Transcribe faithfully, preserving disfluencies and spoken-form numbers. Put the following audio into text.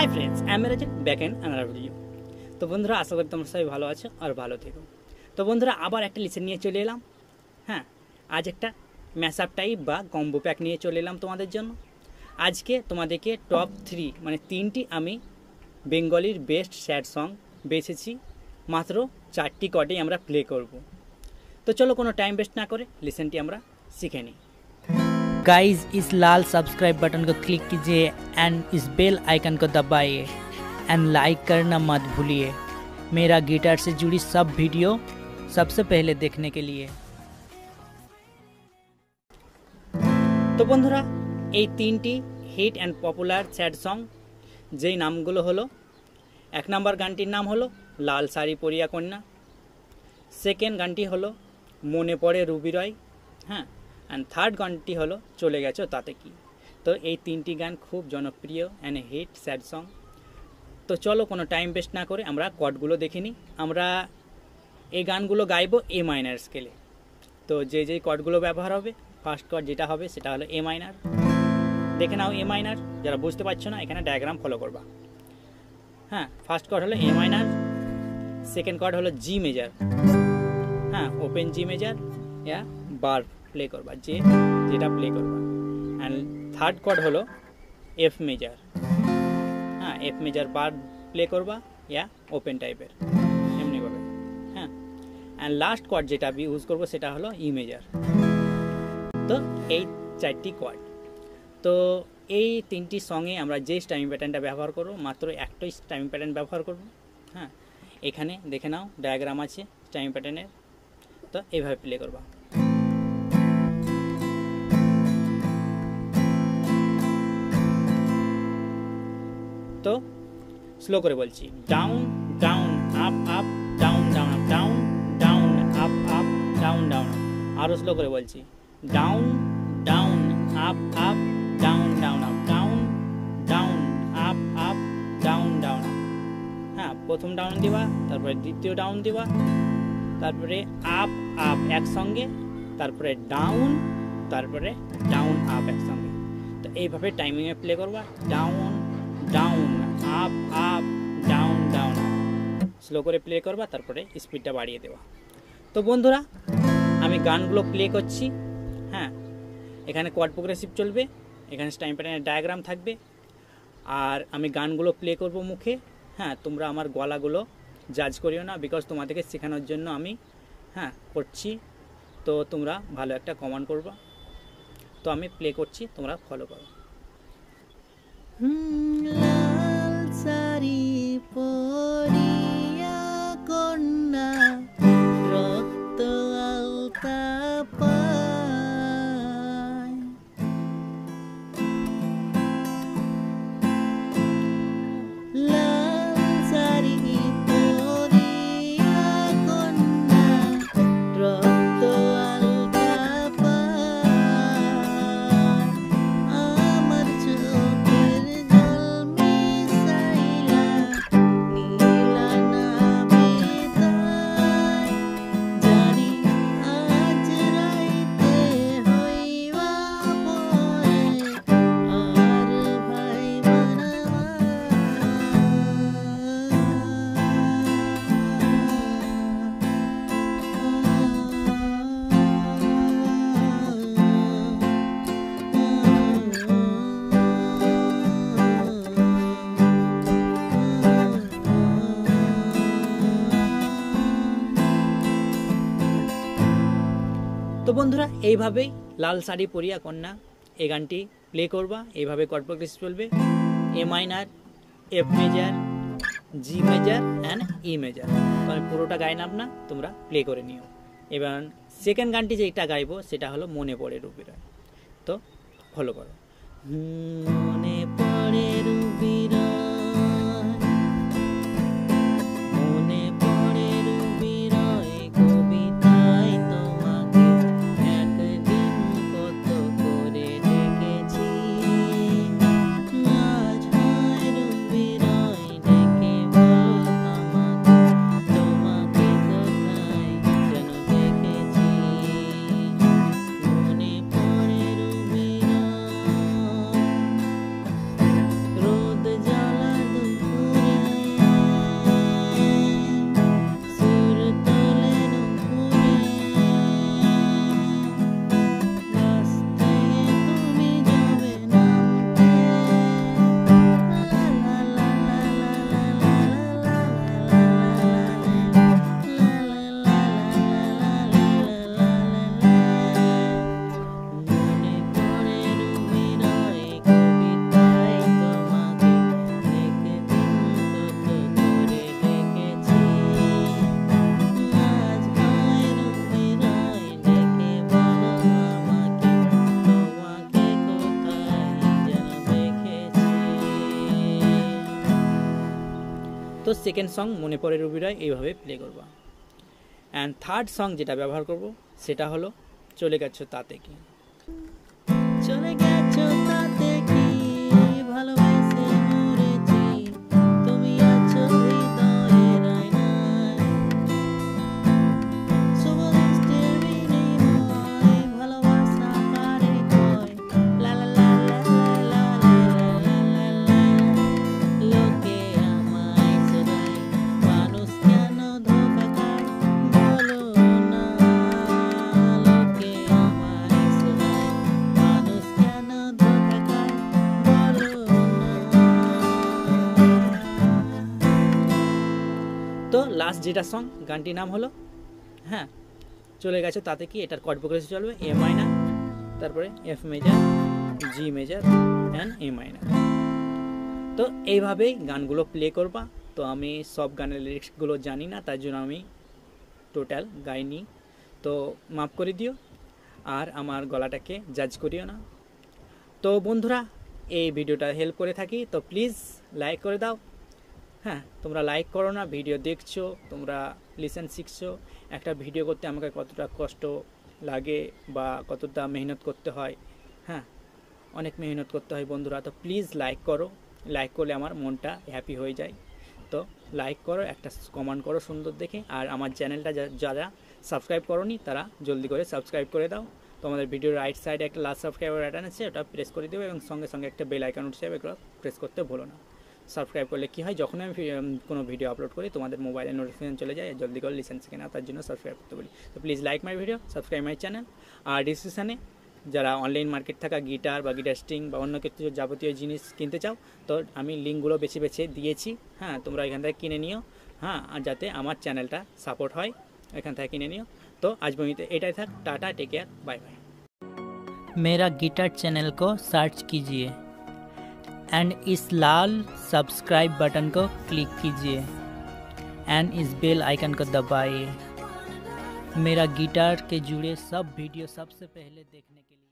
High friends I am Rajan back and another video. तो बंधुरा आशा करी तुम्हारा सबाई भालो आछो और भालो थेको। तो बंधुरा आबार एक लिसन निये चले एलाम। हाँ आज एक मैशअप टाइप बा कम्बो पैक निये चले एलाम तोमादेर जोन्नो। आज के तोमादेरके टप थ्री माने तीनटी आमी बेंगलिर बेस्ट सैड संग बेछेछि, मात्र चारटी कटेई आमरा प्ले करब। तो चलो कोनो टाइम वेस्ट ना करे लिसनटी आमरा शिखे निई। गाइज इस लाल सब्सक्राइब बटन को क्लिक कीजिए एंड इस बेल आइकन को दबाइए एंड लाइक करना मत भूलिए मेरा गिटार से जुड़ी सब वीडियो सबसे पहले देखने के लिए। तो बंधुरा ये तीनटी hit and popular sad song जे नामगुलो हलो, एक नम्बर गानटिर नाम हलो लाल साड़ी परिया कन्या, सेकेंड गानटी हलो मने पड़े रूबी रॉय, हाँ एंड थार्ड गानटी हलो चले गेछो ताते की। तो ये तीनटी गान खूब जनप्रिय एंड हिट सैड संग। तो चलो कोनो टाइम वेस्ट ना करे आमरा कॉर्डगुलो देखे नी। आमरा ए गानगुलो गाइबो ए माइनर स्केले। तो जे जे कॉर्डगुलो व्यवहार होबे फार्स्ट कॉर्ड जेटा होबे सेटा हलो ए माइनर। देखे नाओ ए माइनर, जारा बुझते पारछो ना एखाने डायग्राम फलो करबा। हाँ फार्स्ट कॉर्ड हलो ए माइनर, सेकेंड कॉर्ड हलो जी मेजर, हाँ ओपेन जी मेजर या बार प्ले करबा जे जेटा प्ले करबा। एंड थार्ड कॉर्ड हलो एफ मेजर, हाँ एफ मेजर बार प्ले करबा या ओपेन टाइपर एमनि भावे। हाँ एंड लास्ट कॉर्ड जेटा भी यूज करब सेटा हलो ई मेजर। तो एई चारटी कॉर्ड। तो एई तीनटी संगे आमरा जे स्ट्रिंग पैटार्नटा व्यवहार करब मात्र एकटाई स्ट्रिंग पैटार्न व्यवहार करब। हाँ एखाने देखे नाओ डायग्राम आछे स्ट्रिंग पैटार्नेर। तो एइभावे प्ले करबा। तो स्लो करे बोलছি down down up up down down down down up up down down. আরো স্লো করে বলছি down down up up down down up down down up up down down. হ্যাঁ প্রথম ডাউন দিবা, তারপরে দ্বিতীয় ডাউন দিবা, তারপরে আপ আপ একসঙ্গে, তারপরে ডাউন, তারপরে ডাউন আপ একসঙ্গে। তো এইভাবে টাইমিং এ প্লে করবা। Down down up up down down slow करे प्ले करबा, तारपरे स्पीडटा बाड़िए देवा। तो बंधुरा आमी गानगुलो प्ले करछि। हाँ एखाने कॉर्ड प्रोग्रेसिव चलबे, एखाने स्ट्रिंग पैटार्नेर डायग्राम थाकबे और आमी गानगुलो प्ले करब मुखे। हाँ तोमरा आमार गलागुलो जाज करिओ ना, बिकज तोमादेरके शेखानोर जोन्नो आमी हाँ करछि। तो तोमरा भालो एकटा कमेंट करबा। तो आमी प्ले करछि, तोमरा फलो करो। लाल साड़ी परिया कन्या रक्त আলতা পায় লাল সারি পরিয়া কন্যা রক্ত আলতা পায় আমার চোখ বন্ধুরা এইভাবেই লাল শাড়ি পরিয়া কন্যা এই গানটি প্লে করবা। এইভাবে কর্ড প্রগ্রেস চলবে A minor, F major, G major and E major. তাহলে পুরোটা গাইলাম না, তোমরা প্লে করে নিও। এবার সেকেন্ড গানটি যেটা গাইবো সেটা হলো মনে পড়ে রুবি রয়। তো ফলো করো। মনে পড়ে রুবি রয় तो सेकेंड संग मने पड़े रुबी रॉय ये प्ले करब एंड थार्ड संग जेटा व्यवहार करब सेटा हलो चले गेछो ताते की। चले गेछो ताते की ভালোবেসে মরেছি তুমি আছো হৃদয়ে নাই নাই সবলেস তেরি নেই মই ভালোবাসা পারে কই লা লা লা লা লা লা লোকে আমায় সদাই মানুষ কেন ধোকা খায় বলো না লোকে আমায় সদাই মানুষ কেন ধোকা খায় বলো। तो लास्ट जेटा संग गानटिर नाम हलो हाँ चले गेछो ताते कि एटार कॉर्ड प्रोग्रेशन चलो ए माइनर तारपरे F major G major and A minor. तो एइभाबेई गानगुलो प्ले करबा। तो आमी सब गानेर लिरिक्सगुलो जानी ना तार जोन्नो आमी टोटाल गाइनी तो माफ करे दिओ और आमार गलाटाके जाज करिओ ना। तो बंधुरा ए भिडियोटा हेल्प करे थाकि तो प्लिज लाइक करे दाओ। हाँ तुम्हारा लाइक करो ना भिडियो देखो तुम्हारा लिसन शिखो एक भिडियो करते हमें कतटा कष्ट लागे बा कतटा मेहनत करते हैं हाँ अनेक मेहनत करते हैं बंधुरा। तो प्लिज लाइक करो लाइक कर ले मनटा हैप्पी हो जाए। तो लाइक करो एक कमेंट करो सुंदर देखे और हमार चैनल जरा सबसक्राइब करोनी तारा जल्दी कर सबसक्राइब कर दाओ। तो हमारे भिडियो राइट साइड एक लास्ट सबसक्राइबर बटन आछे ओटा प्रेस कर देव और संगे संगे एक बेल आइकन उठे जाए प्रेस करते भूलो ना। सबसक्राइब कर ले कि है जखोन आमी कोनो भिडियो अपलोड करी तुम्हारे मोबाइले नोटिफिकेशन चले जाए जल्दी कर लिसेंस के ना तार जोन्नो सबसक्राइब करते बोली। तो please like my video subscribe my channel और डिस्क्रिपशने जरा अनलाइन मार्केट थका गिटार बा गिटार स्ट्रिंग बा अन्य किछु जाबतीय जिनिस किनते चाओ तो आमी लिंकगुलो बेचे बेचे दिएछि हाँ तोमरा एखान थेके किने निओ हाँ आर जाते आमार चैनलटा सपोर्ट हय एखान थेके किने निओ। तो आज बमिते एटाई थाक tata take care bye bye. मेरा गिटार चैनल को सर्च कीजिए एंड इस लाल सब्सक्राइब बटन को क्लिक कीजिए एंड इस बेल आइकन को दबाइए मेरा गिटार के जुड़े सब वीडियो सबसे पहले देखने के लिए।